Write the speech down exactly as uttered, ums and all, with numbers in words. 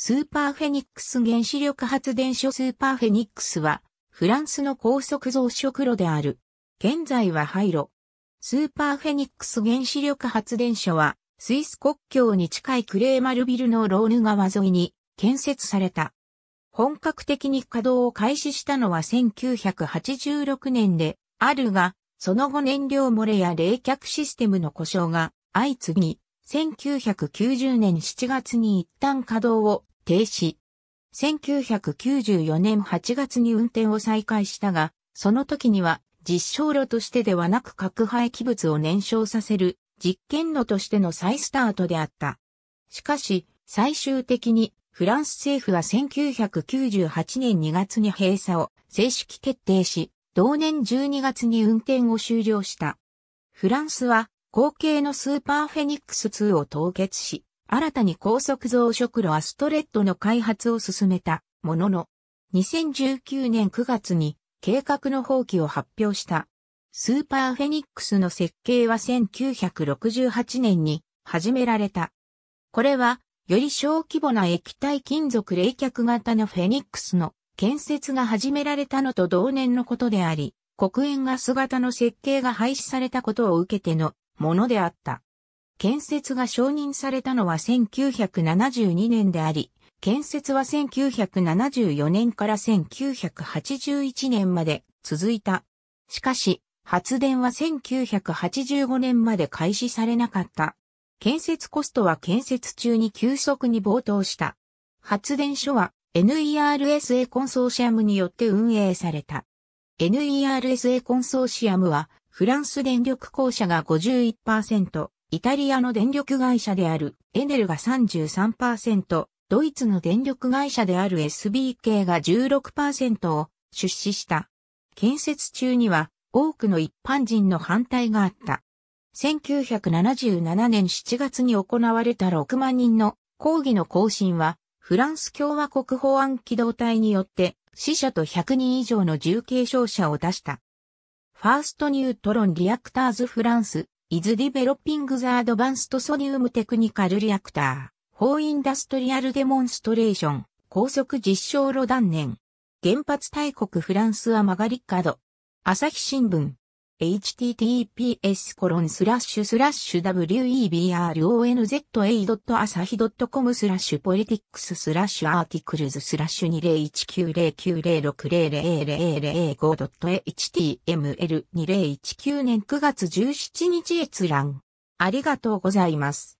スーパーフェニックス原子力発電所スーパーフェニックスは、フランスの高速増殖炉である。現在は廃炉。スーパーフェニックス原子力発電所は、スイス国境に近いクレーマルビルのローヌ川沿いに建設された。本格的に稼働を開始したのはせんきゅうひゃくはちじゅうろくねんであるが、その後燃料漏れや冷却システムの故障が相次ぎ、せんきゅうひゃくきゅうじゅうねんしちがつに一旦稼働を停止。せんきゅうひゃくきゅうじゅうよねんはちがつに運転を再開したが、その時には実証炉としてではなく核廃棄物を燃焼させる実験炉としての再スタートであった。しかし、最終的にフランス政府はせんきゅうひゃくきゅうじゅうはちねんにがつに閉鎖を正式決定し、同年じゅうにがつに運転を終了した。フランスは、後継のスーパーフェニックスツーを凍結し、新たに高速増殖炉エースティーアイアールアイディーの開発を進めたものの、にせんじゅうきゅうねんくがつに計画の放棄を発表した。スーパーフェニックスの設計はせんきゅうひゃくろくじゅうはちねんに始められた。これは、より小規模な液体金属冷却型のフェニックスの建設が始められたのと同年のことであり、黒煙ガス型の設計が廃止されたことを受けてのものであった。建設が承認されたのはせんきゅうひゃくななじゅうにねんであり、建設はせんきゅうひゃくななじゅうよねんからせんきゅうひゃくはちじゅういちねんまで続いた。しかし、発電はせんきゅうひゃくはちじゅうごねんまで開始されなかった。建設コストは建設中に急速に暴騰した。発電所は エヌイーアールエスエー コンソーシアムによって運営された。エヌイーアールエスエー コンソーシアムは、フランス電力公社が ごじゅういちパーセント、イタリアの電力会社であるエネルが さんじゅうさんパーセント、ドイツの電力会社である エスビーケー が じゅうろくパーセント を出資した。建設中には多くの一般人の反対があった。せんきゅうひゃくななじゅうななねんしちがつに行われたろくまんにんの抗議の行進は、フランス共和国保安機動隊によって死者とひゃくにん以上の重軽傷者を出した。ファーストニュートロンリアクターズフランス、イズディベロッピングザアドバンストソディウムテクニカルリアクター、フォーインダストリアルデモンストレーション、高速実証炉断念。原発大国フランスは曲がり角。朝日新聞。エイチティーティーピーエスコロンスラッシュスラッシュダブリューイービーアールオーエヌゼットエードットアサヒドットコムスラッシュポリティクススラッシュアーティクルズスラッシュにぜろいちきゅうぜろきゅうぜろろくぜろぜろご ドットエイチティーエムエル にせんじゅうきゅうねんくがつじゅうしちにち閲覧。ありがとうございます。